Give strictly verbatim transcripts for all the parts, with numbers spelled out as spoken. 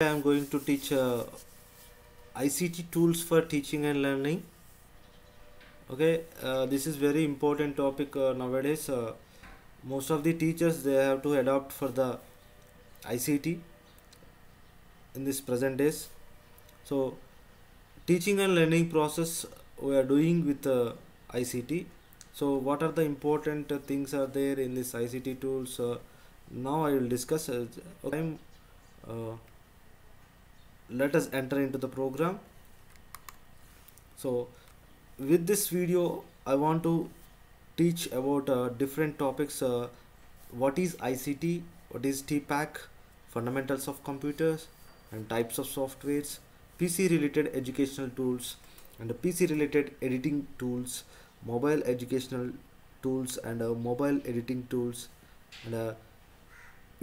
I am going to teach uh, I C T tools for teaching and learning. Okay, uh, this is very important topic uh, nowadays. Uh, most of the teachers, they have to adopt for the I C T in this present days. So teaching and learning process we are doing with uh, I C T. So what are the important uh, things are there in this I C T tools? Uh, now I will discuss. Uh, okay. Uh, let us enter into the program. So with this video I want to teach about uh, different topics. Uh, what is I C T, what is T PACK, fundamentals of computers and types of softwares, P C related educational tools and P C related editing tools, mobile educational tools and uh, mobile editing tools, and uh,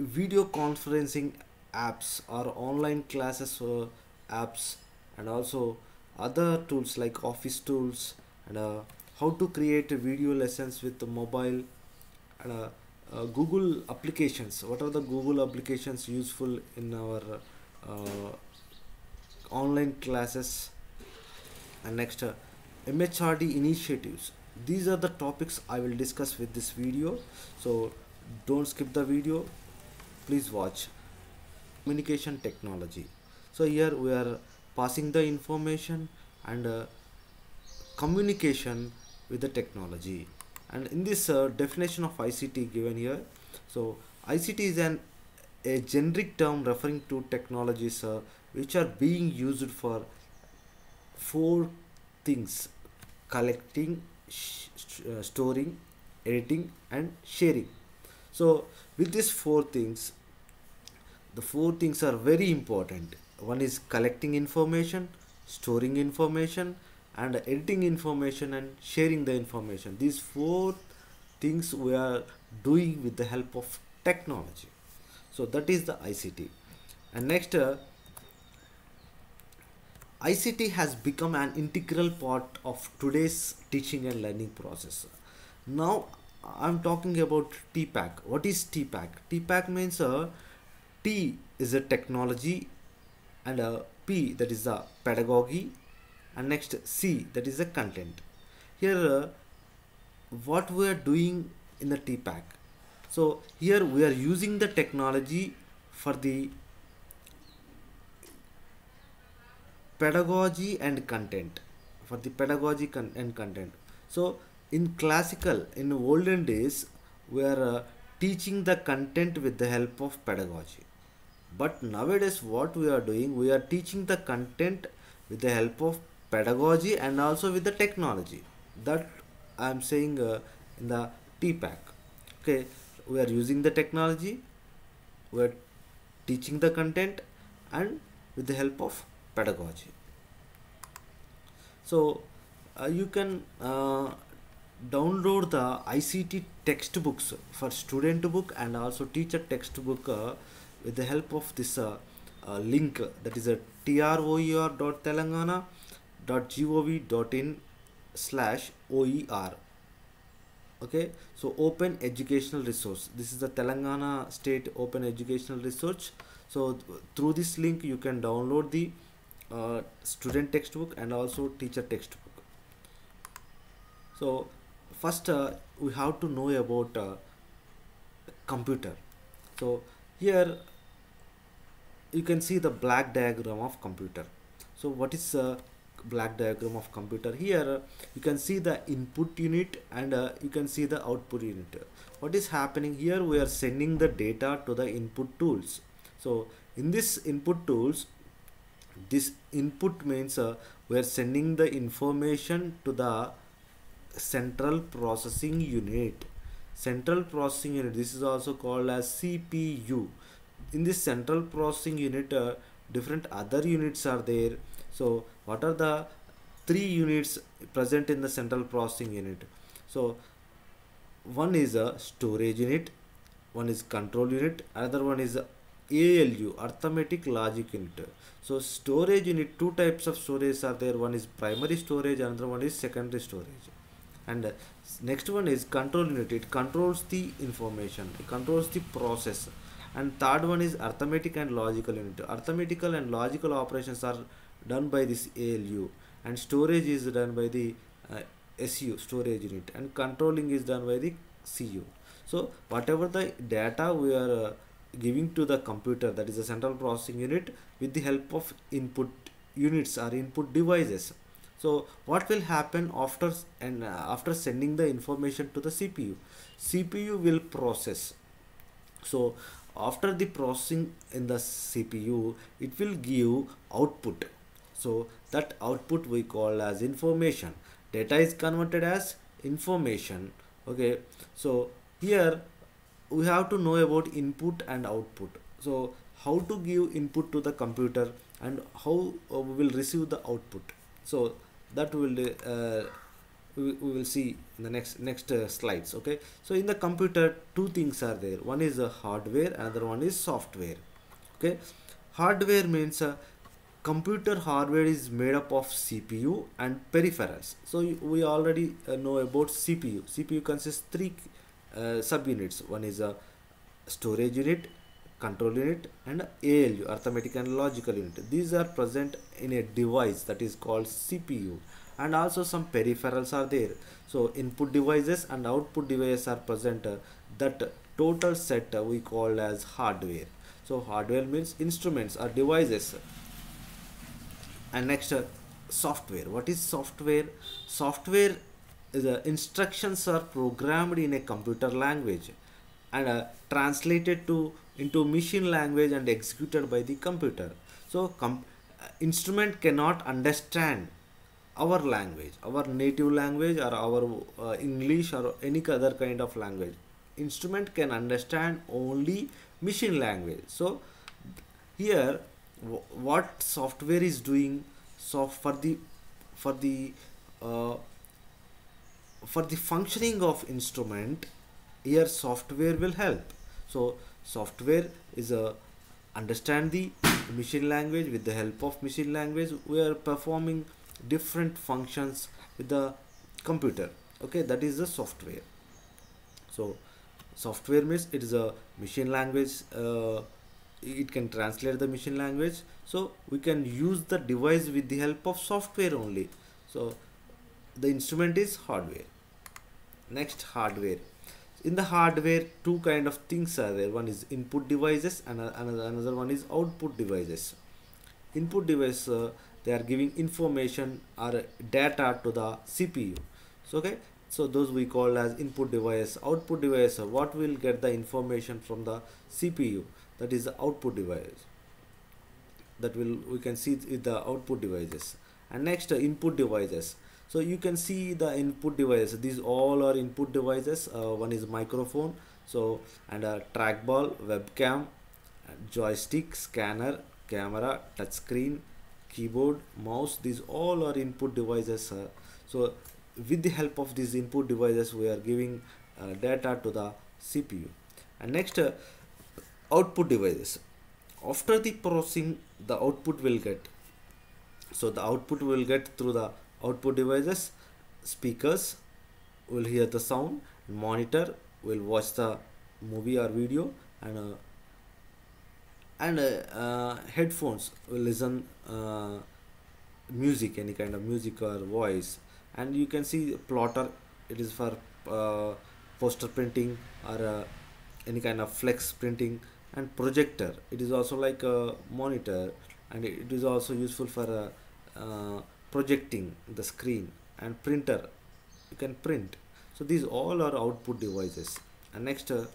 video conferencing apps or online classes uh, apps, and also other tools like office tools, and uh, how to create video lessons with the mobile, and uh, uh, Google applications. What are the Google applications useful in our uh, online classes? And next, uh, M H R D initiatives. These are the topics I will discuss with this video. So don't skip the video, please watch. Communication technology. So here we are passing the information and uh, communication with the technology. And in this uh, definition of I C T given here, so I C T is an a generic term referring to technologies uh, which are being used for four things: collecting, uh, storing, editing and sharing. So with these four things, the four things are very important. One is collecting information, storing information, and editing information and sharing the information. These four things we are doing with the help of technology. So that is the I C T. And next, uh, I C T has become an integral part of today's teaching and learning process. Now I'm talking about T PACK. What is T PACK? T PACK means uh, T is a technology, and a P, that is the pedagogy, and next C, that is the content. Here uh, what we are doing in the T PACK. So here we are using the technology for the pedagogy and content, for the pedagogy con and content. So in classical, in olden days, we are uh, teaching the content with the help of pedagogy. But nowadays what we are doing, we are teaching the content with the help of pedagogy and also with the technology. That I am saying uh, in the T PACK. Okay, we are using the technology, we are teaching the content, and with the help of pedagogy. So uh, you can uh, download the I C T textbooks for student book and also teacher textbook uh, with the help of this uh, uh, link, uh, that is a troer dot telangana dot gov dot in slash O E R. Okay, so open educational resource. This is the Telangana state open educational resource. So th through this link you can download the uh, student textbook and also teacher textbook. So first uh, we have to know about uh, computer. So here you can see the black diagram of computer. So what is uh, black diagram of computer? Here you can see the input unit and uh, you can see the output unit. What is happening here? We are sending the data to the input tools. So in this input tools, this input means uh, we are sending the information to the central processing unit. Central processing unit, this is also called as C P U. In this central processing unit, uh, different other units are there. So what are the three units present in the central processing unit? So one is a storage unit, one is control unit, other one is a A L U, arithmetic logic unit. So storage unit, two types of storage are there. One is primary storage, another one is secondary storage. And next one is control unit. It controls the information, it controls the process. And third one is arithmetic and logical unit. Arithmetical and logical operations are done by this A L U, and storage is done by the uh, S U, storage unit, and controlling is done by the C U. So whatever the data we are uh, giving to the computer, that is the central processing unit, with the help of input units or input devices. So what will happen after and uh, after sending the information to the C P U? C P U will process. So after the processing in the C P U, it will give output. So that output we call as information. Data is converted as information. Okay, so here we have to know about input and output. So how to give input to the computer and how uh, we will receive the output. So that will uh, we, we will see in the next next uh, slides. Okay, so in the computer two things are there. One is the hardware, another one is software. Okay, hardware means uh, computer hardware is made up of C P U and peripherals. So we already uh, know about C P U. C P U consists three uh, subunits. One is a storage unit, control unit, and A L U, arithmetic and logical unit. These are present in a device that is called C P U, and also some peripherals are there. So input devices and output devices are present. Uh, that total set uh, we call as hardware. So hardware means instruments or devices. And next uh, software. What is software? Software is uh, instructions are programmed in a computer language and uh, translated to into machine language and executed by the computer. So com instrument cannot understand our language, our native language, or our uh, English or any other kind of language. Instrument can understand only machine language. So here what software is doing, so for the for the uh, for the functioning of instrument, here software will help. So software is a understand the machine language. With the help of machine language, we are performing different functions with the computer. Okay, that is the software. So software means it is a machine language. Uh, it can translate the machine language. So we can use the device with the help of software only. So the instrument is hardware. Next, hardware. In the hardware, two kind of things are there. One is input devices and another, another one is output devices. Input device, uh, they are giving information or data to the C P U. So okay, so those we call as input device. Output device, uh, what will get the information from the C P U? That is the output device. That will we can see with the output devices. And next, uh, input devices. So you can see the input devices. These all are input devices. Uh, one is microphone, so and a trackball, webcam, joystick, scanner, camera, touchscreen, keyboard, mouse. These all are input devices. Uh, so with the help of these input devices, we are giving uh, data to the C P U. And next, uh, output devices. After the processing, the output will get. So the output will get through the output devices. Speakers will hear the sound, monitor will watch the movie or video, and uh, and uh, uh, headphones will listen uh, music, any kind of music or voice. And you can see plotter, it is for uh, poster printing or uh, any kind of flex printing. And projector, it is also like a monitor, and it is also useful for uh, uh, projecting the screen. And printer, you can print. So these all are output devices. And next, uh,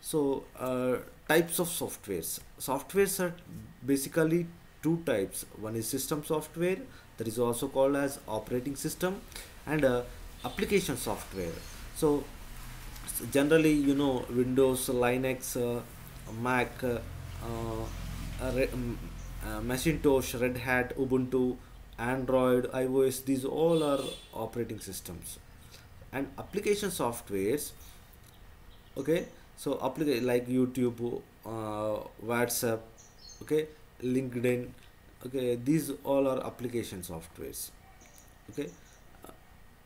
so uh, types of softwares. Softwares are basically two types. One is system software, that is also called as operating system, and uh, application software. So generally, you know, Windows, Linux, uh, Mac, uh, uh, Re uh, Macintosh, Red Hat, Ubuntu, Android, iOS, these all are operating systems. And application softwares, okay, so application like YouTube, uh, WhatsApp, okay, LinkedIn, okay, these all are application softwares. Okay,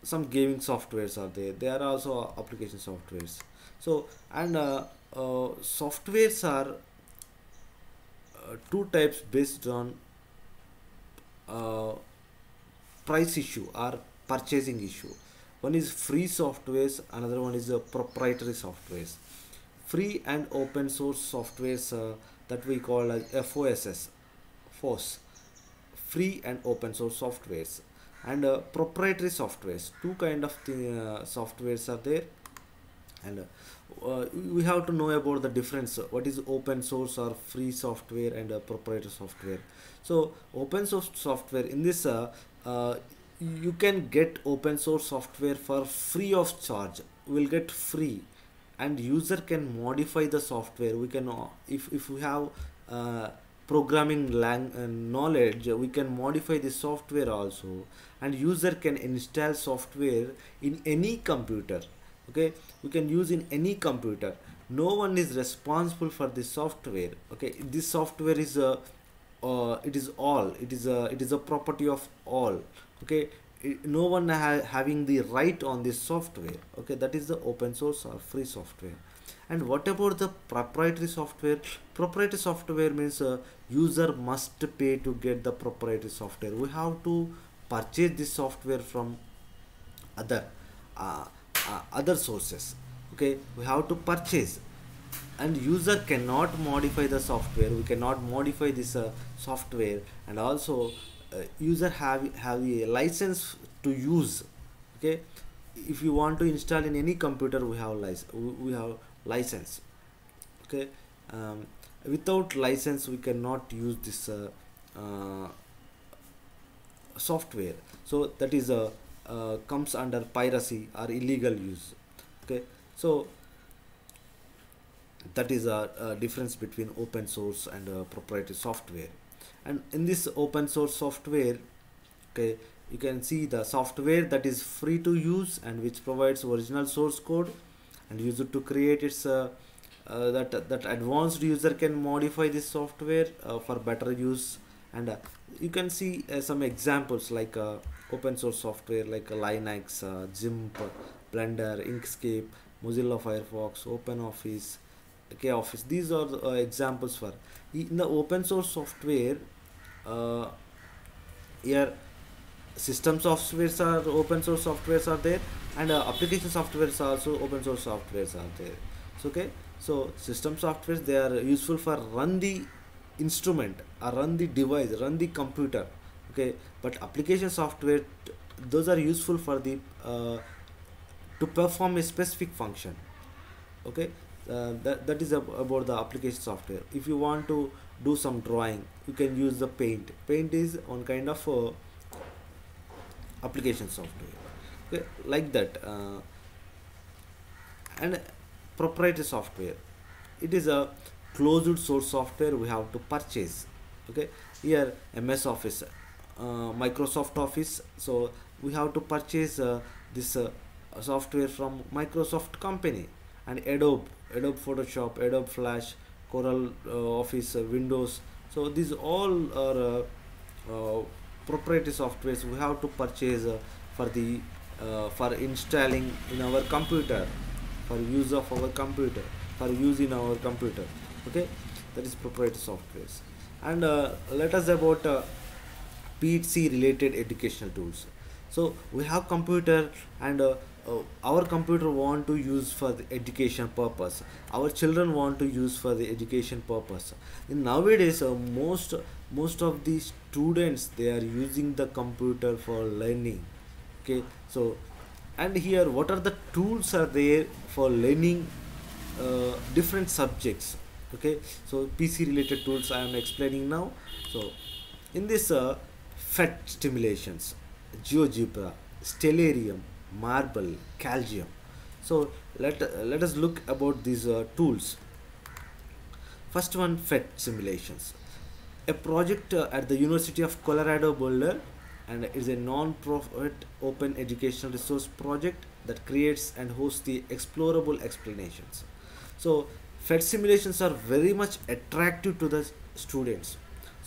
some gaming softwares are there. They are also application softwares. So and uh, uh, softwares are uh, two types based on uh, price issue or purchasing issue. One is free softwares, another one is a proprietary softwares. Free and open source softwares uh, that we call as F O S S, F O S, free and open source softwares, and uh, proprietary softwares. Two kind of uh, softwares are there, and uh, uh, we have to know about the difference. What is open source or free software and uh, proprietary software? So open source software, in this uh, uh, you can get open source software for free of charge. We'll get free, and user can modify the software. We can, if if we have uh, programming lang uh, knowledge, we can modify the software also, and user can install software in any computer. Okay, we can use in any computer. No one is responsible for this software. Okay, this software is a, uh, it is all. It is a, it is a property of all. Okay, no one ha having the right on this software. Okay, that is the open source or free software. And what about the proprietary software? Proprietary software means uh, user must pay to get the proprietary software. We have to purchase this software from other uh, uh, other sources. Okay, we have to purchase, and user cannot modify the software. We cannot modify this uh, software, and also Uh, user have have a license to use. Okay, if you want to install in any computer, we have license, we have license. Okay, um, without license we cannot use this uh, uh, software. So that is a uh, comes under piracy or illegal use. Okay, so that is a, a difference between open source and uh, proprietary software. And in this open source software, okay, you can see the software that is free to use and which provides original source code, and user to create its uh, uh, that that advanced user can modify this software uh, for better use. And uh, you can see uh, some examples like uh, open source software like uh, Linux, uh, GIMP, Blender, Inkscape, Mozilla Firefox, OpenOffice, okay, Office. These are uh, examples for in the open source software. Uh, here system softwares are open source softwares are there, and uh, application softwares are also open source softwares are there. So, okay, so system softwares, they are useful for run the instrument or run the device, run the computer. Okay, but application software, those are useful for the uh, to perform a specific function. Okay, Uh, that, that is ab about the application software. If you want to do some drawing, you can use the paint. Paint is one kind of uh, application software, okay, like that. Uh, and proprietary software, it is a closed source software we have to purchase. Okay, here M S Office, uh, Microsoft Office, so we have to purchase uh, this uh, software from Microsoft company. And Adobe, Adobe Photoshop, Adobe Flash, Corel uh, Office, uh, Windows. So these all are uh, uh, proprietary softwares we have to purchase uh, for the uh, for installing in our computer, for use of our computer, for use in our computer. Okay, that is proprietary softwares. And uh, let us about uh, P H E related educational tools. So we have computer, and Uh, Uh, our computer want to use for the education purpose. Our children want to use for the education purpose. And nowadays, uh, most most of the students, they are using the computer for learning. Okay, so and here, what are the tools are there for learning uh, different subjects? Okay, so P C related tools I am explaining now. So in this uh, P H E T stimulations, GeoGebra, Stellarium, Marble, Calcium. So let uh, let us look about these uh, tools. First one, P H E T simulations, a project uh, at the University of Colorado Boulder, and is a non-profit open educational resource project that creates and hosts the explorable explanations. So P H E T simulations are very much attractive to the students.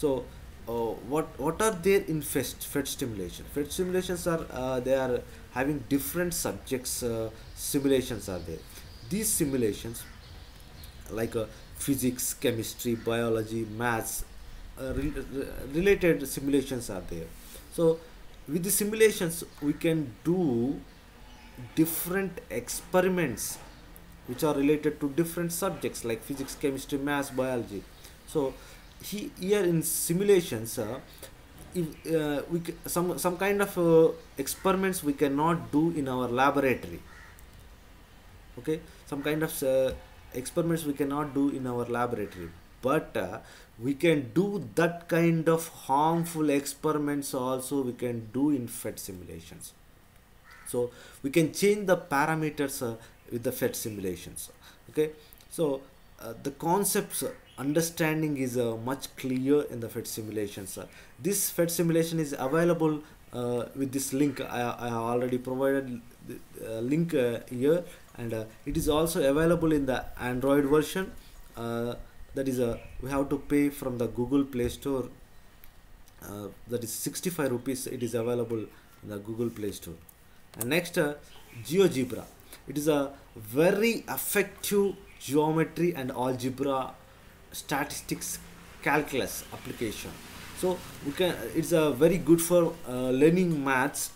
So Uh, what what are there in P H E T stimulation? P H E T simulations are uh, they are having different subjects. Uh, simulations are there. These simulations like uh, physics, chemistry, biology, maths, uh, re re related simulations are there. So with the simulations we can do different experiments which are related to different subjects like physics, chemistry, maths, biology. So he, here in simulations uh, if, uh, we c some some kind of uh, experiments we cannot do in our laboratory. Okay, some kind of uh, experiments we cannot do in our laboratory, but uh, we can do that kind of harmful experiments also we can do in P H E T simulations. So we can change the parameters uh, with the P H E T simulations. Okay, so uh, the concepts uh, understanding is uh, much clearer in the P H E T simulations. Uh, this P H E T simulation is available uh, with this link. I, I have already provided the uh, link uh, here, and uh, it is also available in the Android version. Uh, that is a uh, we have to pay from the Google Play Store. Uh, that is sixty-five rupees. It is available in the Google Play Store. And next, uh, GeoGebra. It is a very effective geometry and algebra statistics calculus application. So we can, it's a very good for uh, learning maths.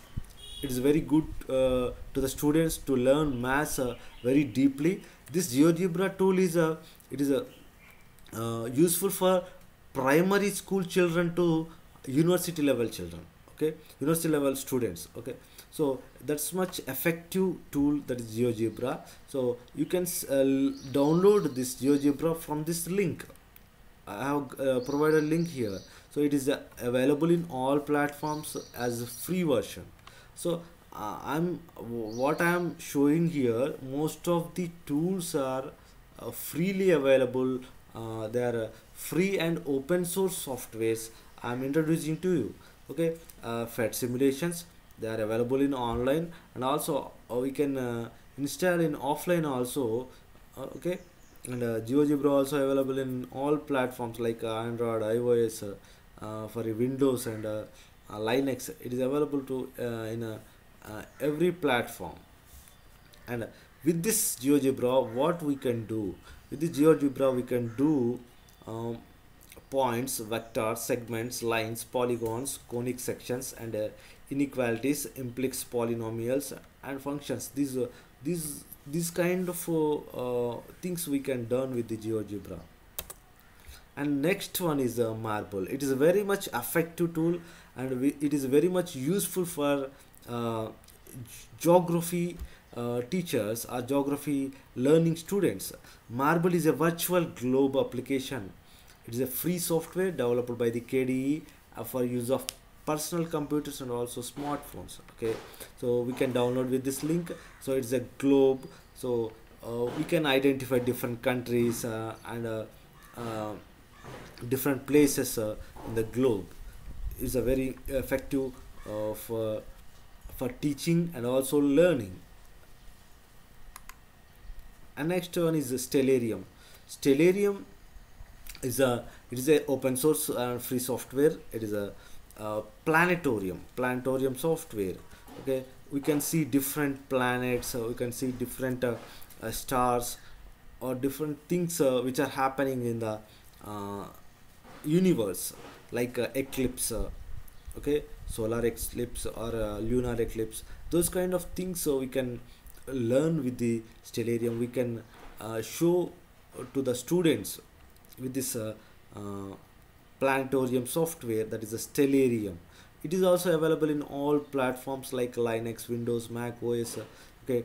It is very good uh, to the students to learn maths uh, very deeply. This GeoGebra tool is a it is a uh, useful for primary school children to university level children. Okay, university level students. Okay, so that's much effective tool, that is GeoGebra. So you can uh, download this GeoGebra from this link. I have uh, provided a link here. So it is uh, available in all platforms as a free version. So uh, I'm what I am showing here, most of the tools are uh, freely available. Uh, they are uh, free and open source softwares I'm introducing to you. Okay, uh, P H E T simulations, they are available in online, and also uh, we can uh, install in offline also. Uh, okay, and uh, GeoGebra also available in all platforms like uh, Android, iOS, uh, uh, for Windows and uh, Uh, Linux. It is available to uh, in uh, uh, every platform. And uh, with this GeoGebra, what we can do with the GeoGebra, we can do um, points, vectors, segments, lines, polygons, conic sections, and uh, inequalities, implex polynomials and functions. These uh, these these kind of uh, uh, things we can done with the GeoGebra. And next one is uh, Marble. It is a very much effective tool, and we, it is very much useful for uh, geography uh, teachers or geography learning students. Marble is a virtual globe application. It is a free software developed by the K D E uh, for use of personal computers and also smartphones. Okay, so we can download with this link. So it's a globe. So uh, we can identify different countries uh, and uh, uh, different places uh, in the globe. Is a very effective uh, for, for teaching and also learning. And next one is Stellarium. Stellarium is a it is a open source and free software. It is a uh, planetarium planetarium software. Okay, we can see different planets. Uh, we can see different uh, uh, stars or different things uh, which are happening in the uh, universe, like uh, eclipse, uh, okay, solar eclipse or uh, lunar eclipse, those kind of things. So we can learn with the Stellarium. We can uh, show to the students with this uh, uh, planetarium software, that is a Stellarium. It is also available in all platforms like Linux, Windows, Mac O S. Uh, okay,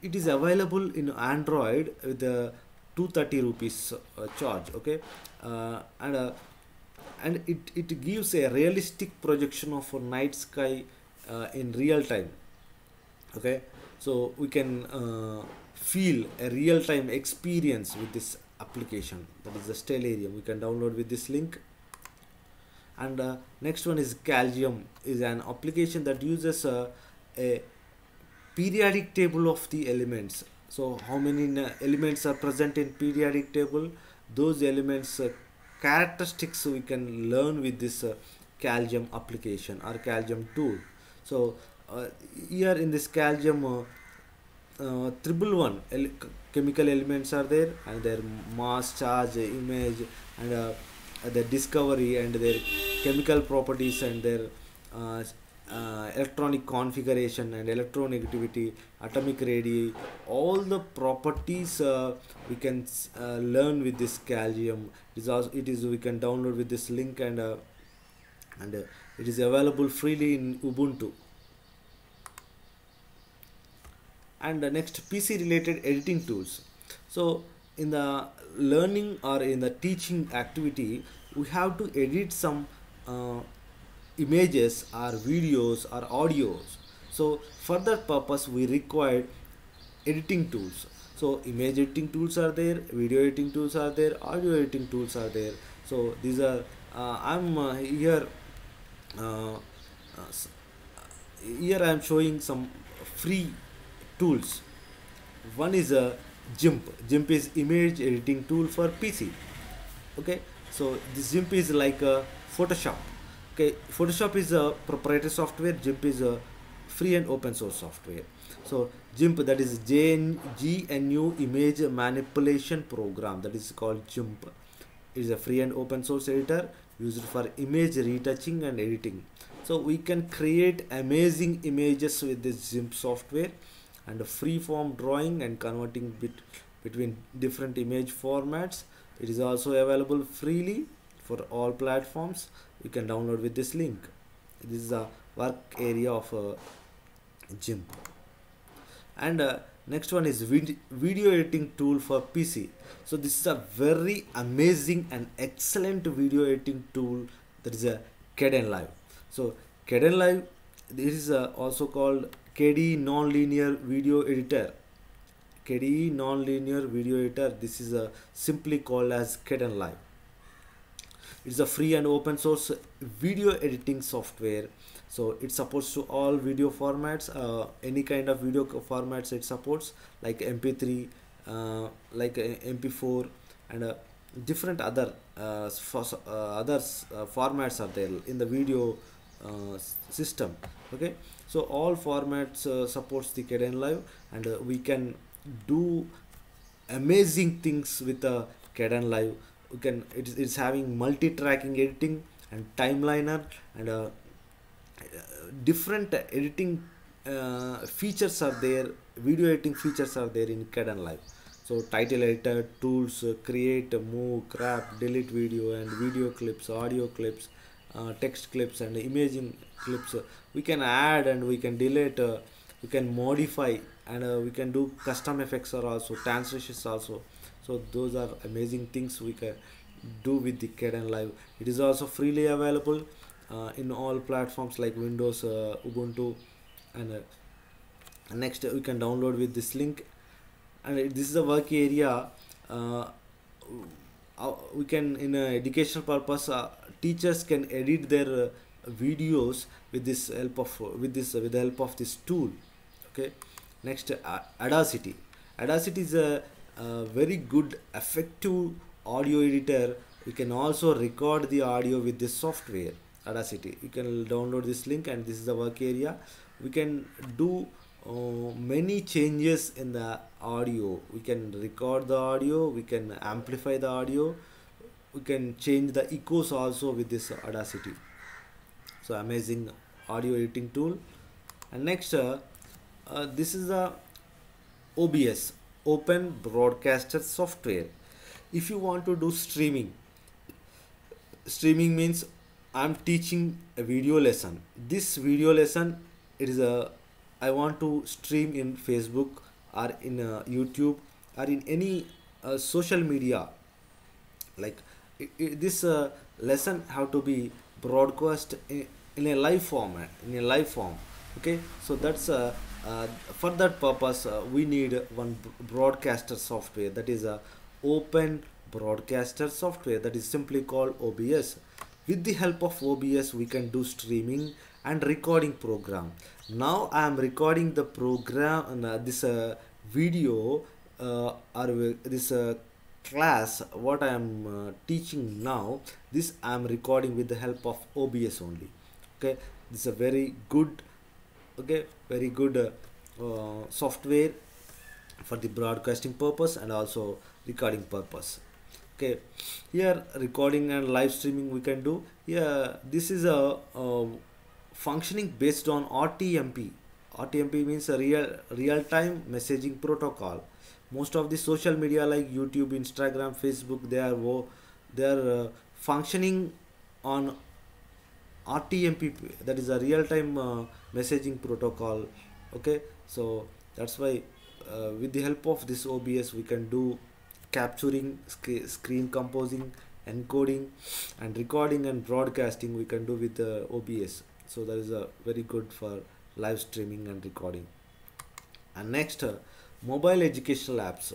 it is available in Android with the uh, two hundred thirty rupees uh, charge. Okay, uh, and uh, and it, it gives a realistic projection of a night sky uh, in real time. Okay, so we can uh, feel a real time experience with this application, that is the Stellarium. We can download with this link. And uh, next one is Calcium, is an application that uses uh, a periodic table of the elements. So how many elements are present in periodic table, those elements uh, characteristics we can learn with this uh, Calcium application or Calcium tool. So uh, here in this Calcium uh, uh, triple one ele chemical elements are there, and their mass, charge, image, and uh, their discovery, and their chemical properties, and their uh, uh, electronic configuration, and electronegativity, atomic radii, all the properties uh, we can uh, learn with this Calcium. It is, also, it is we can download with this link, and uh, and uh, it is available freely in Ubuntu. And the next, P C related editing tools. So in the learning or in the teaching activity, we have to edit some uh, images or videos or audios. So for that purpose, we require editing tools. So image editing tools are there, video editing tools are there, audio editing tools are there. So these are uh, I'm uh, here uh, here I am showing some free tools. One is a GIMP. GIMP is image editing tool for P C. Okay, so this GIMP is like a Photoshop. Okay, Photoshop is a proprietary software. GIMP is a free and open source software. So GIMP, that is G N U Image Manipulation Program, that is called GIMP. It is a free and open source editor used for image retouching and editing. So we can create amazing images with this GIMP software, and a free form drawing and converting bit between different image formats. It is also available freely for all platforms. You can download with this link. This is a work area of uh, GIMP. And uh, next one is vid video editing tool for P C. So this is a very amazing and excellent video editing tool, that is a Kdenlive. So Kdenlive, this is uh, also called K D E Nonlinear Video Editor. K D E Nonlinear Video Editor. This is a simply called as Kdenlive. It's a free and open source video editing software. So it supports to all video formats. Uh, any kind of video formats it supports, like M P three, uh, like M P four, and uh, different other uh, for, uh, others uh, formats are there in the video uh, system. Okay. So all formats uh, supports the Kdenlive, and uh, we can do amazing things with the uh, Kdenlive. We can it is it's having multi-tracking editing and timeliner, and uh, different editing uh, features are there. Video editing features are there in Kdenlive. So title editor tools, uh, create, move, crop, delete video, and video clips, audio clips, Uh, text clips, and imaging clips. We can add and we can delete, uh, we can modify, and uh, we can do custom effects or also translations also. So those are amazing things we can do with the Kdenlive. It is also freely available uh, in all platforms like Windows, uh, Ubuntu, and uh, next we can download with this link. And this is a work area. Uh, we can, in an educational purpose, uh, teachers can edit their uh, videos with this help of with this uh, with the help of this tool. Okay, next, uh, Audacity. Audacity is a, a very good, effective audio editor. We can also record the audio with this software, Audacity. You can download this link, and this is the work area. We can do uh, many changes in the audio. We can record the audio. We can amplify the audio. We can change the echoes also with this Audacity. So amazing audio editing tool. And next, uh, uh, this is the O B S, Open Broadcaster Software. If you want to do streaming, streaming means I'm teaching a video lesson. This video lesson, it is a I want to stream in Facebook or in uh, YouTube or in any uh, social media. Like It, it, this uh, lesson have to be broadcast in, in a live format, in a live form. Okay, so that's uh, uh, for that purpose uh, we need one broadcaster software, that is a open broadcaster software, that is simply called O B S. With the help of O B S, we can do streaming and recording program. Now I am recording the program, uh, this uh, video uh, or this uh, class what I am uh, teaching now. This I am recording with the help of O B S only. Okay, this is a very good, okay, very good uh, uh, software for the broadcasting purpose and also recording purpose. Okay, here recording and live streaming we can do. Yeah, this is a, a functioning based on R T M P. R T M P means a real real-time messaging protocol. Most of the social media like YouTube, Instagram, Facebook, they are they are uh, functioning on R T M P, that is a real-time uh, messaging protocol. Okay, so that's why uh, with the help of this O B S we can do capturing, sc screen composing, encoding and recording and broadcasting we can do with the uh, O B S. So that is a uh, very good for live streaming and recording. And next, uh, mobile educational apps.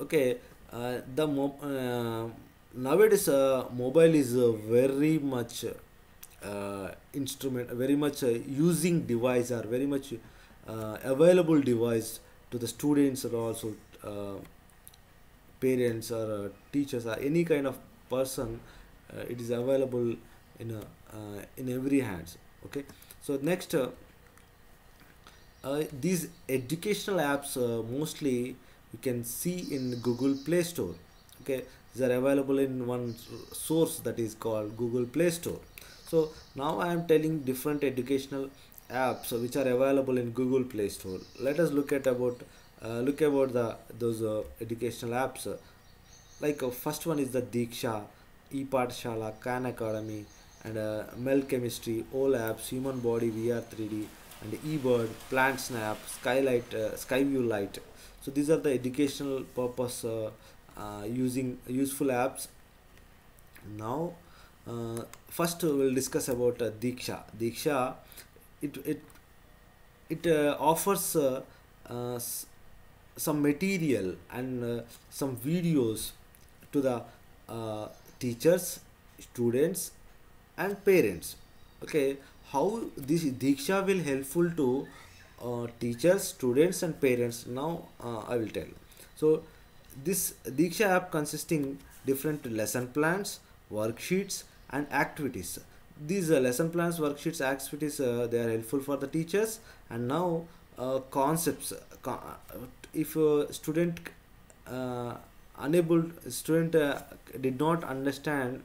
Okay, uh, the mo uh, nowadays uh, mobile is uh, very much uh, instrument, very much uh, using device, or very much uh, available device to the students, or also uh, parents or uh, teachers or any kind of person. Uh, it is available in a, uh, in every hands. Okay, so next. Uh, Uh, these educational apps uh, mostly you can see in Google Play Store. Okay, these are available in one source, that is called Google Play Store. So now I am telling different educational apps which are available in Google Play Store. Let us look at about uh, look about the those uh, educational apps. Like uh, first one is the Diksha, ePathshala, Khan Academy, and uh, M E L Chemistry, all apps, Human Body, V R three D. And eBird, PlantSnap, Skylight, uh, SkyView Light. So these are the educational purpose uh, uh, using useful apps. Now, uh, first we will discuss about uh, Diksha. Diksha, it it it uh, offers uh, uh, some material and uh, some videos to the uh, teachers, students, and parents. Okay. How this Diksha will helpful to uh, teachers, students and parents, now uh, I will tell. So this Diksha app consisting different lesson plans, worksheets and activities. These uh, lesson plans, worksheets, activities, uh, they are helpful for the teachers. And now uh, concepts, con if a student uh, unable student uh, did not understand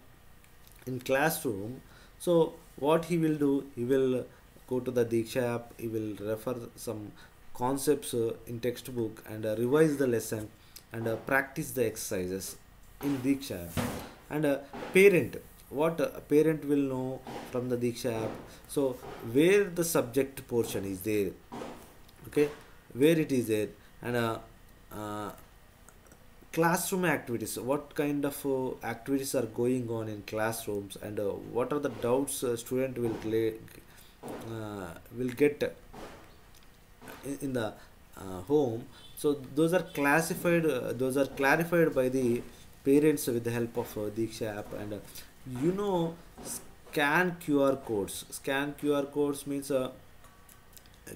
in classroom, so what he will do, he will go to the Diksha app, he will refer some concepts uh, in textbook and uh, revise the lesson and uh, practice the exercises in Diksha app. And uh, parent, what a parent will know from the Diksha app, so where the subject portion is there, okay, where it is there. And uh, uh, classroom activities, what kind of uh, activities are going on in classrooms, and uh, what are the doubts uh, student will uh, will get in, in the uh, home. So those are classified, uh, those are clarified by the parents with the help of uh, Diksha app. And uh, you know, scan Q R codes. Scan Q R codes means uh,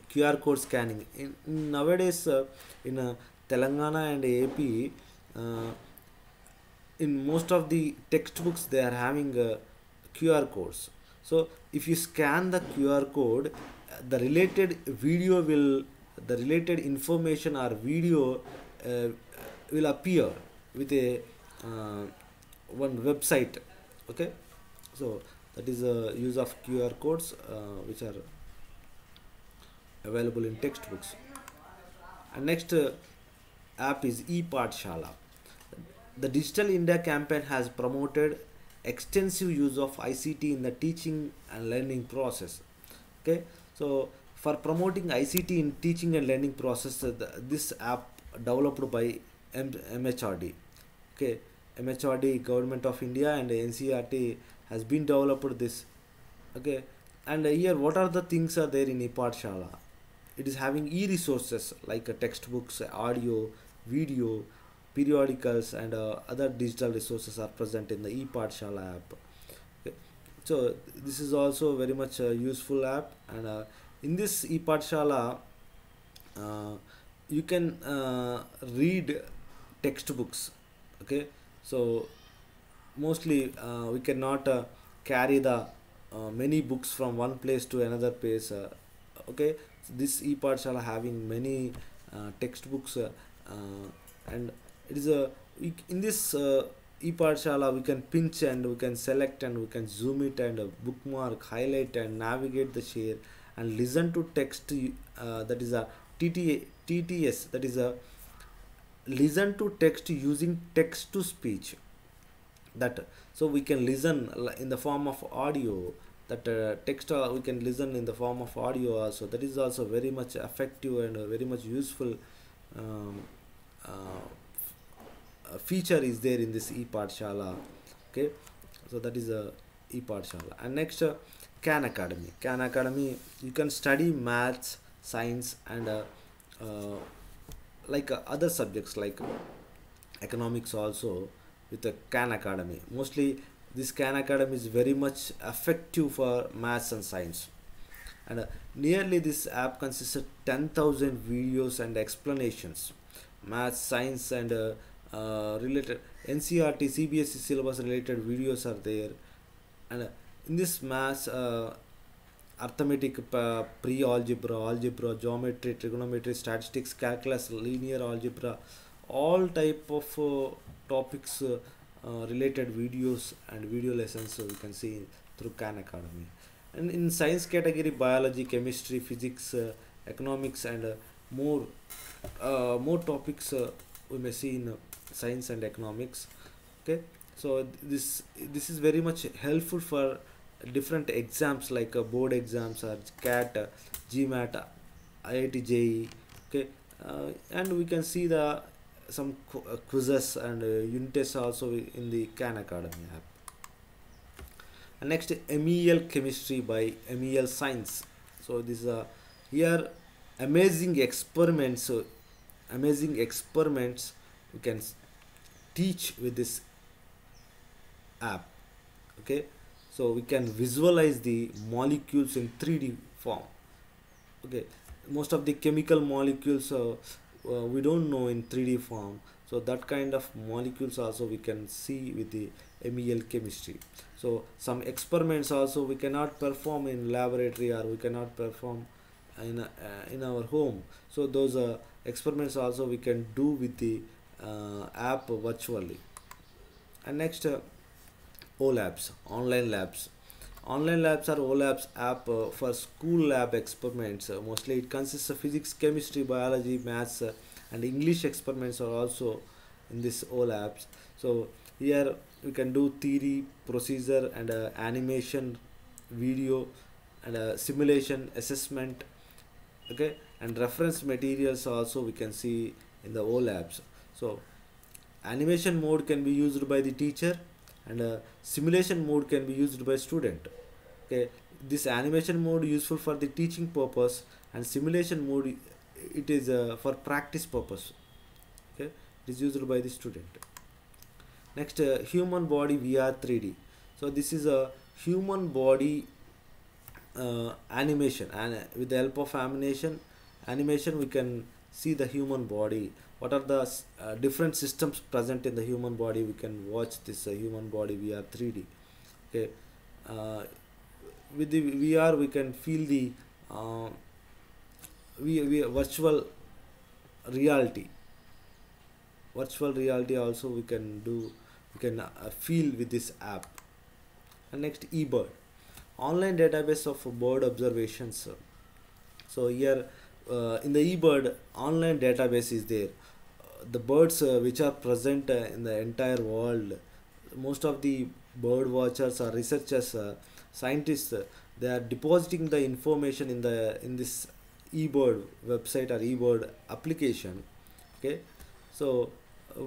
Q R code scanning. In, in nowadays uh, in uh, Telangana and A P. Uh, in most of the textbooks they are having uh, Q R codes. So if you scan the Q R code, uh, the related video will, the related information or video uh, will appear with a uh, one website. Okay, so that is a uh, use of Q R codes uh, which are available in textbooks. And next uh, app is ePathshala. The Digital India campaign has promoted extensive use of I C T in the teaching and learning process. Okay, so for promoting I C T in teaching and learning process, uh, the, this app developed by M H R D. Okay, M H R D, Government of India and N C R T has been developed this. Okay, and uh, here what are the things are there in ePathshala? It is having e-resources like uh, textbooks, audio, video, periodicals and uh, other digital resources are present in the ePathshala app. Okay. So this is also very much a useful app. And uh, in this ePathshala uh, you can uh, read textbooks. Okay, so mostly uh, we cannot uh, carry the uh, many books from one place to another place. Uh, okay, so this ePathshala having many uh, textbooks uh, uh, and it is a we, in this uh, ePathshala we can pinch and we can select and we can zoom it and uh, bookmark, highlight and navigate the share and listen to text, uh, that is a T T S, that is a listen to text using text to speech, that so we can listen in the form of audio, that uh, text uh, we can listen in the form of audio also. That is also very much effective and uh, very much useful um, uh, feature is there in this ePathshala. Okay, so that is a uh, ePathshala. And next uh, Khan Academy. Khan Academy you can study maths, science and uh, uh, like uh, other subjects like economics also with the Khan Academy. Mostly this Khan Academy is very much effective for maths and science, and uh, nearly this app consists of ten thousand videos and explanations, maths, science and uh, uh, related N C R T, C B S E syllabus related videos are there. And uh, in this maths, uh, arithmetic, uh, pre-algebra, algebra, geometry, trigonometry, statistics, calculus, linear algebra, all type of uh, topics uh, uh, related videos and video lessons so we can see through Khan Academy. And in science category, biology, chemistry, physics, uh, economics and uh, more uh, more topics uh, we may see in uh, science and economics. Okay, so this this is very much helpful for different exams like uh, board exams or C A T, uh, GMAT, I I T J E. Okay, uh, and we can see the some qu uh, quizzes and uh, unit tests also in the Khan Academy app. And next M E L Chemistry by M E L Science. So this uh, here amazing experiments, so amazing experiments you can teach with this app. Okay, so we can visualize the molecules in three D form. Okay, most of the chemical molecules uh, Uh, we don't know in three D form, so that kind of molecules also we can see with the M E L Chemistry. So some experiments also we cannot perform in laboratory or we cannot perform in uh, in our home, so those uh, experiments also we can do with the uh, app virtually. And next uh, O labs, online labs. Online labs are O labs app uh, for school lab experiments. Uh, mostly it consists of physics, chemistry, biology, maths uh, and English experiments are also in this O labs. So here we can do theory, procedure and uh, animation, video and uh, simulation, assessment. Okay, and reference materials also we can see in the O labs. So animation mode can be used by the teacher and uh, simulation mode can be used by student. Okay, this animation mode useful for the teaching purpose and simulation mode it is uh, for practice purpose. Okay, it is used by the student. Next uh, human body V R three D. So this is a human body uh, animation, and uh, with the help of animation animation we can see the human body. What are the uh, different systems present in the human body? We can watch this uh, human body V R three D. Okay, uh, with the V R we can feel the uh, we, we virtual reality. Virtual reality also we can do, we can uh, feel with this app. And next eBird, online database of bird observations. So here Uh, in the eBird online database is there, uh, the birds uh, which are present uh, in the entire world. Most of the bird watchers or researchers, uh, scientists, uh, they are depositing the information in the in this eBird website or eBird application. Okay, so uh,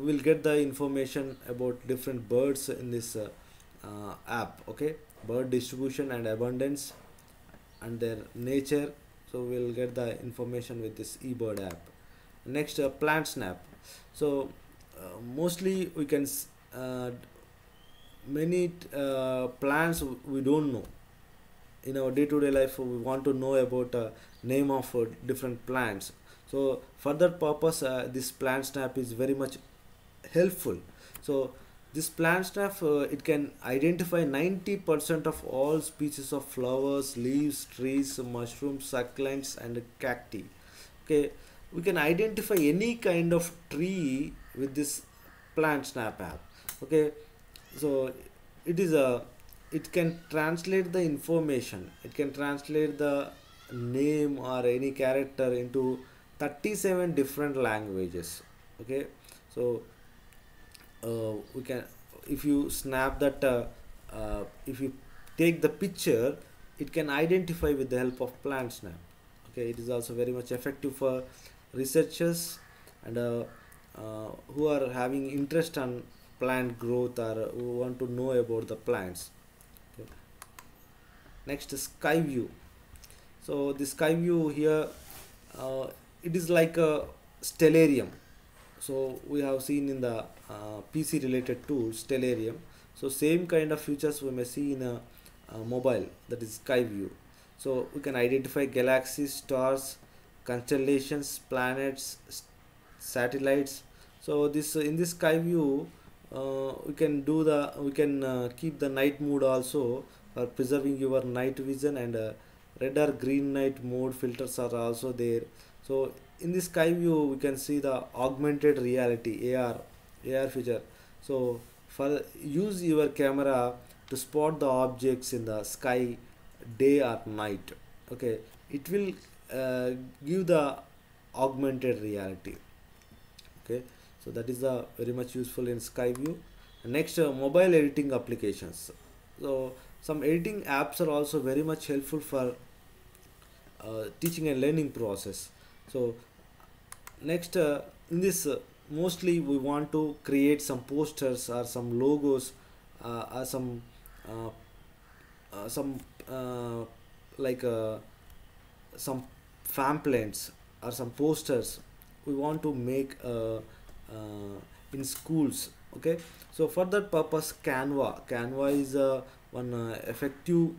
we'll get the information about different birds in this uh, uh, app. Okay, bird distribution and abundance and their nature. So we'll get the information with this eBird app. Next uh, PlantSnap. So uh, mostly we can uh, many uh, plants we don't know in our day-to-day life. We want to know about uh, name of uh, different plants. So for that purpose uh, this PlantSnap is very much helpful. So this PlantSnap uh, it can identify ninety percent of all species of flowers, leaves, trees, mushrooms, succulents and cacti. Okay, we can identify any kind of tree with this PlantSnap app. Okay, so it is a it can translate the information, it can translate the name or any character into thirty-seven different languages. Okay, so uh, we can, if you snap that uh, uh, if you take the picture, it can identify with the help of PlantSnap. Okay, it is also very much effective for researchers and uh, uh, who are having interest on plant growth or who want to know about the plants. Okay. Next is SkyView. So the SkyView here, uh, it is like a Stellarium. So we have seen in the uh, P C related tools Stellarium. So same kind of features we may see in a, a mobile, that is SkyView. So we can identify galaxies, stars, constellations, planets, satellites. So this uh, in this SkyView, uh, we can do the we can uh, keep the night mode also for preserving your night vision, and uh, red or green night mode filters are also there. So in this SkyView, we can see the augmented reality A R A R feature. So for use your camera to spot the objects in the sky, day or night. Okay, it will uh, give the augmented reality. Okay, so that is uh, very much useful in SkyView. Next, uh, mobile editing applications. So some editing apps are also very much helpful for uh, teaching and learning process. So next, uh, in this uh, mostly we want to create some posters or some logos uh, or some uh, uh, some uh, like uh, some pamphlets or some posters we want to make uh, uh, in schools. Okay, so for that purpose, Canva Canva is uh, one uh, effective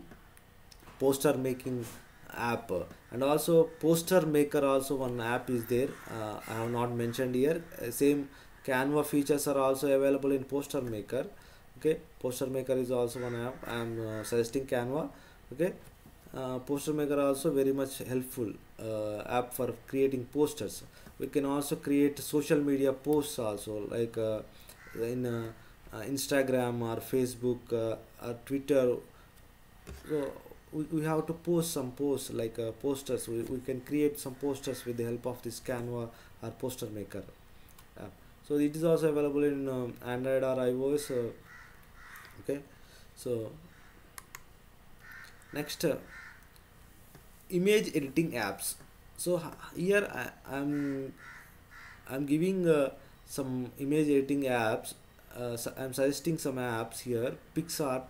poster making app, and also poster maker also one app is there. uh, I have not mentioned here. Uh, same Canva features are also available in poster maker. Okay, poster maker is also one app. I am uh, suggesting Canva. Okay, uh, poster maker also very much helpful uh, app for creating posters. We can also create social media posts also, like uh, in uh, uh, Instagram or Facebook uh, or Twitter. So we, we have to post some posts like uh, posters. We, we can create some posters with the help of this Canva or poster maker app. So it is also available in um, Android or iOS. Uh, okay, so next, uh, image editing apps. So here I am I'm giving uh, some image editing apps. uh, so I'm suggesting some apps here. PixArt,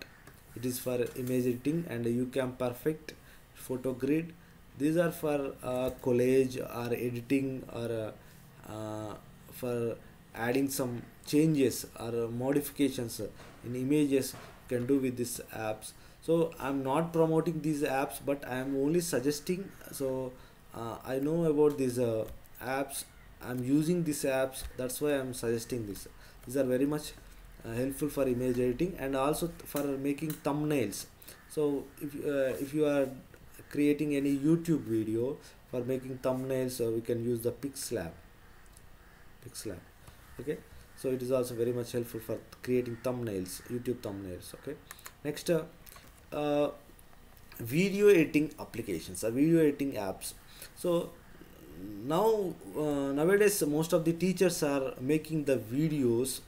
it is for image editing, and YouCam Perfect, PhotoGrid, these are for uh, collage or editing, or uh, uh, for adding some changes or modifications in images you can do with these apps. So I'm not promoting these apps, but I'm only suggesting. So uh, I know about these uh, apps, I'm using these apps, that's why I'm suggesting this. These are very much uh, helpful for image editing, and also for making thumbnails. So if, uh, if you are creating any YouTube video for making thumbnails, uh, we can use the Pixlab. Pixlab. Okay, so it is also very much helpful for creating thumbnails, YouTube thumbnails. Okay, next, uh, uh, video editing applications or video editing apps. So now uh, nowadays most of the teachers are making the videos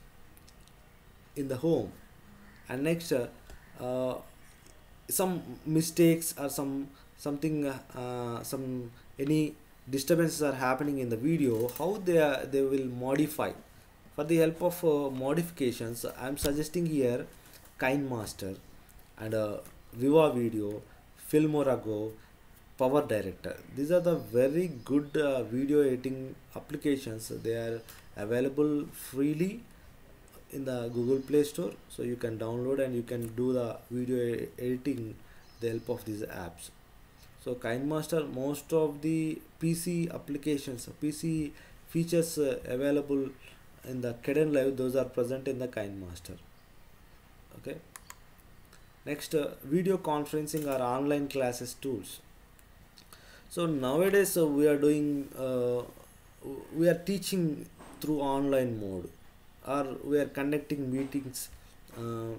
in the home, and next uh, uh, some mistakes or some something uh, some any disturbances are happening in the video, how they are, they will modify. For the help of uh, modifications, I am suggesting here KineMaster and uh, Viva Video, Filmora Go, Power Director. These are the very good uh, video editing applications. They are available freely in the Google Play Store, so you can download and you can do the video editing with the help of these apps. So KineMaster, most of the P C applications, P C features uh, available in the Kdenlive, those are present in the KineMaster. Okay, next, uh, video conferencing or online classes tools. So nowadays uh, we are doing uh, we are teaching through online mode, or we are conducting meetings uh,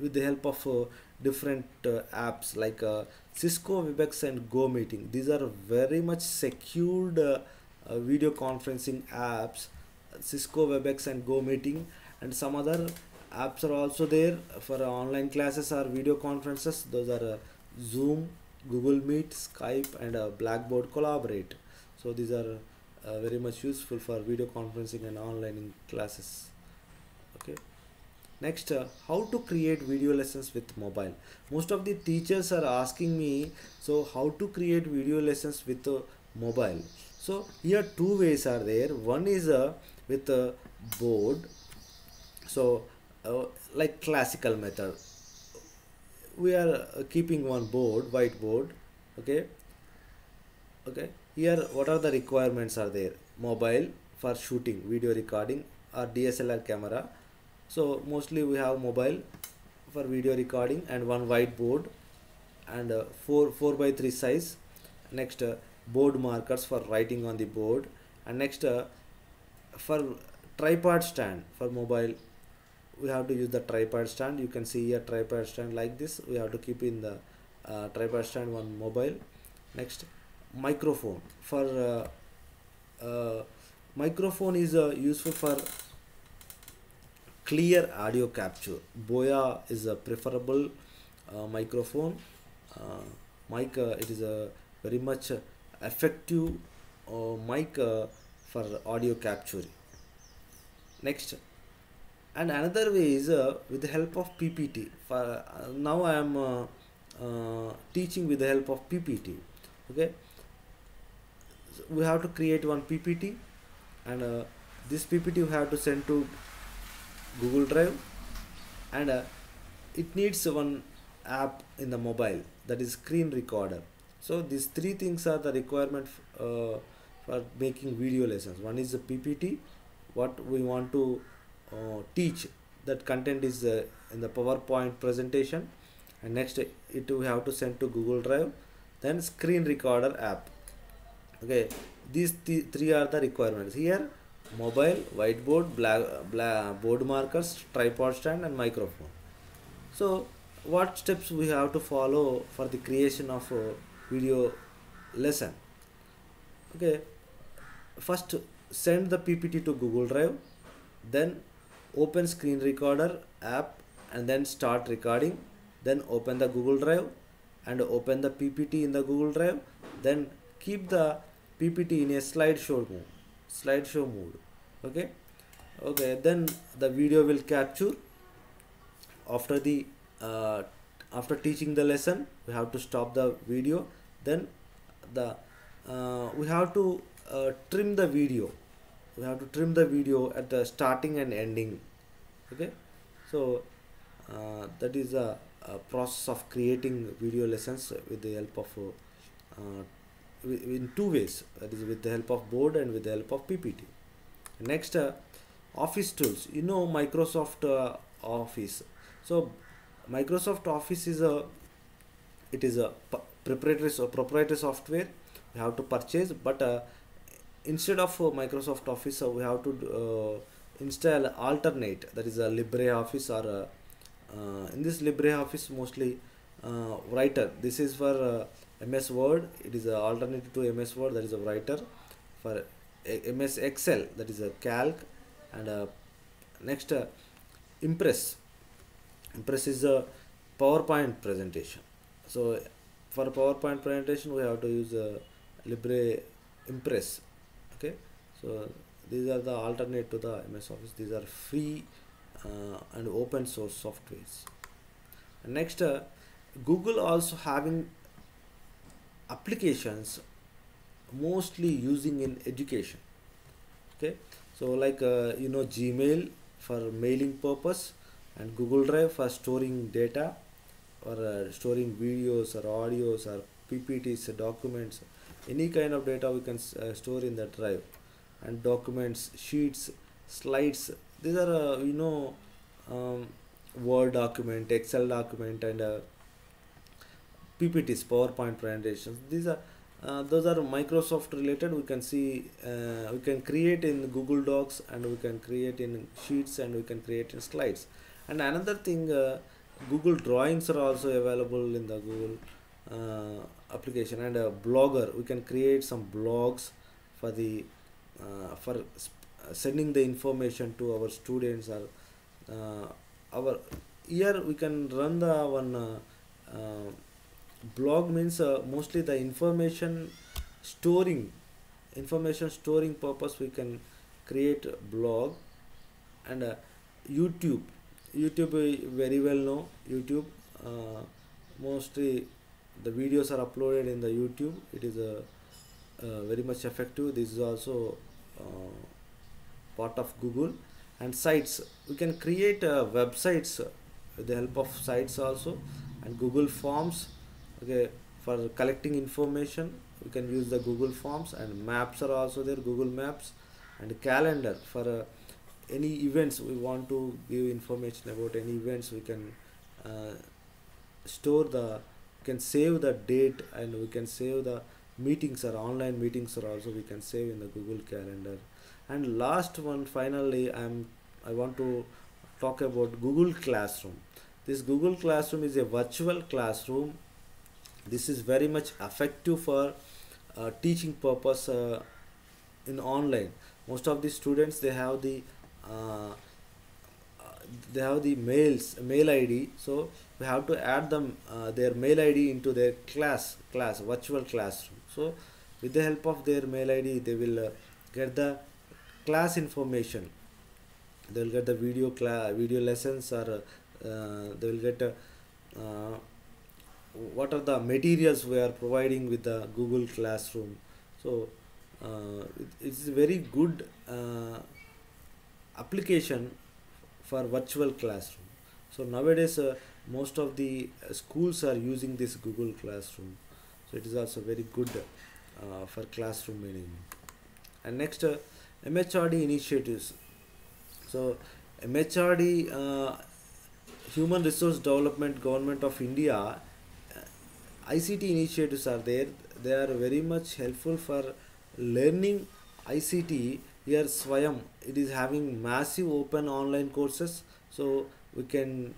with the help of uh, different uh, apps like uh, Cisco Webex and Go Meeting. These are very much secured uh, uh, video conferencing apps. Cisco Webex and Go Meeting and some other apps are also there for uh, online classes or video conferences. Those are uh, Zoom, Google Meet, Skype, and uh, Blackboard Collaborate. So these are uh, very much useful for video conferencing and online classes. Okay. Next, uh, how to create video lessons with mobile. Most of the teachers are asking me, so how to create video lessons with uh, mobile. So here two ways are there. One is uh, with a board. So uh, like classical method, we are uh, keeping one board, whiteboard. Okay. Okay. Here what are the requirements are there? Mobile for shooting, video recording, or D S L R camera. So mostly we have mobile for video recording and one whiteboard and uh, four four by three size. Next uh, board markers for writing on the board, and next uh, for tripod stand for mobile we have to use the tripod stand. You can see here tripod stand like this. We have to keep in the uh, tripod stand on mobile. Next microphone for uh, uh, microphone is uh, useful for clear audio capture. Boya is a preferable uh, microphone. Uh, mic, uh, it is a very much uh, effective uh, mic uh, for audio capture. Next, and another way is uh, with the help of P P T. For uh, now, I am uh, uh, teaching with the help of P P T. Okay, so we have to create one P P T, and uh, this P P T we have to send to Google Drive, and uh, it needs one app in the mobile, that is screen recorder. So these three things are the requirement uh, for making video lessons. One is the P P T, what we want to uh, teach, that content is uh, in the PowerPoint presentation, and next it we have to send to Google Drive, then screen recorder app. Okay, these th three are the requirements here. Mobile, whiteboard, black, black board markers, tripod stand, and microphone. So what steps we have to follow for the creation of a video lesson? Okay, first send the P P T to Google Drive, then open screen recorder app and then start recording, then open the Google Drive and open the P P T in the Google Drive, then keep the P P T in a slideshow mode. slideshow mode okay okay then the video will capture. After the uh, after teaching the lesson, we have to stop the video, then the uh, we have to uh, trim the video we have to trim the video at the starting and ending. Okay, so uh, that is a, a process of creating video lessons with the help of uh, in two ways, that is with the help of board and with the help of P P T. Next, uh, office tools. You know Microsoft uh, Office. So Microsoft Office is a it is a proprietary proprietary software we have to purchase, but uh, instead of uh, Microsoft Office uh, we have to uh, install alternate, that is a LibreOffice, or a, uh, in this LibreOffice mostly uh, writer. This is for uh, M S Word. It is an alternative to M S Word, that is a writer. For M S Excel, that is a calc, and uh, next uh, Impress. Impress is a PowerPoint presentation. So for PowerPoint presentation, we have to use uh, Libre Impress. Okay, so these are the alternate to the M S Office. These are free uh, and open source softwares. And next, uh, Google also having applications mostly using in education. Okay, so like uh, you know Gmail for mailing purpose, and Google Drive for storing data or uh, storing videos or audios or P P Ts, documents, any kind of data we can uh, store in the drive, and documents, sheets, slides. These are uh, you know um, Word document, Excel document, and uh, P P Ts, PowerPoint presentations. These are Uh, those are Microsoft related. We can see, uh, we can create in Google Docs, and we can create in Sheets, and we can create in slides. And another thing, uh, Google Drawings are also available in the Google uh, application. And a blogger, we can create some blogs for the uh, for sending the information to our students or uh, our. Here we can run the one. Uh, uh, blog means uh, mostly the information storing information storing purpose. We can create a blog. And uh, YouTube YouTube we very well know. YouTube uh, mostly the videos are uploaded in the YouTube. It is a uh, uh, very much effective. This is also uh, part of Google. And sites, we can create uh, websites with the help of sites also. And Google Forms, okay, for collecting information we can use the Google Forms. And maps are also there, Google Maps. And calendar, for uh, any events we want to give information about any events, we can uh, store the, we can save the date, and we can save the meetings or online meetings are also we can save in the Google Calendar. And last one, finally, I'm I want to talk about Google Classroom. This Google Classroom is a virtual classroom. This is very much effective for uh, teaching purpose uh, in online. Most of the students, they have the uh, they have the mails mail I D, so we have to add them uh, their mail I D into their class class virtual classroom. So with the help of their mail I D, they will uh, get the class information. They will get the video class video lessons, or uh, they will get a uh, uh, what are the materials we are providing with the Google Classroom. So uh, it, it's a very good uh, application for virtual classroom. So nowadays uh, most of the schools are using this Google Classroom. So it is also very good uh, for classroom management. And next, uh, M H R D initiatives. So M H R D, uh, Human Resource Development, Government of India, I C T initiatives are there. They are very much helpful for learning I C T. Here Swayam, it is having massive open online courses. So we can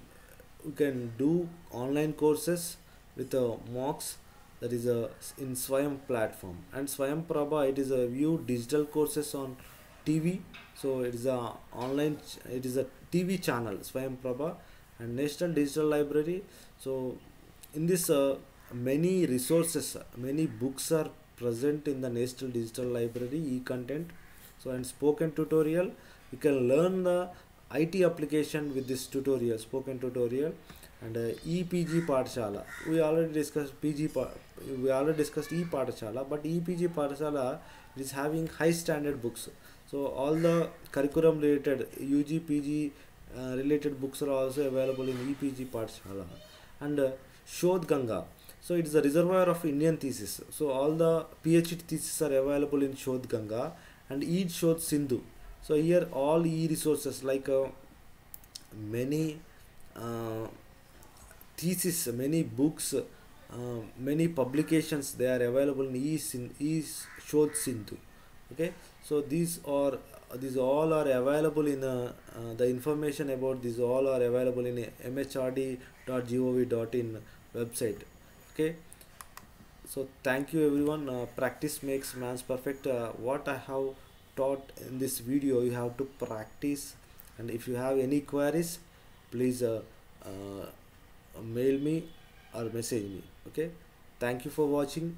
we can do online courses with a mocks, that is a in Swayam platform. And Swayam Prabha, it is a view digital courses on T V. So it is a online, it is a T V channel, Swayam Prabha. And National Digital Library. So in this uh, many resources, many books are present in the National Digital Library e-content. So in spoken tutorial, you can learn the I T application with this tutorial, spoken tutorial. And uh, E P G Pathshala, we already discussed P G, we already discussed ePathshala, but E P G Pathshala is having high standard books. So all the curriculum related U G, P G uh, related books are also available in E P G Pathshala. And uh, Shodh Ganga, so it is a reservoir of Indian thesis. So all the PhET theses are available in Shodh Ganga. And E-Shodh Sindhu, so here all e-resources like uh, many uh, theses, many books, uh, many publications, they are available in E-Shodh Sindhu. Okay, so these are these all are available in uh, uh, the information about these all are available in M H R D dot gov dot in website. Okay, so thank you everyone. Uh, practice makes man's perfect. Uh, what I have taught in this video, you have to practice. And if you have any queries, please uh, uh, mail me or message me. Okay, thank you for watching.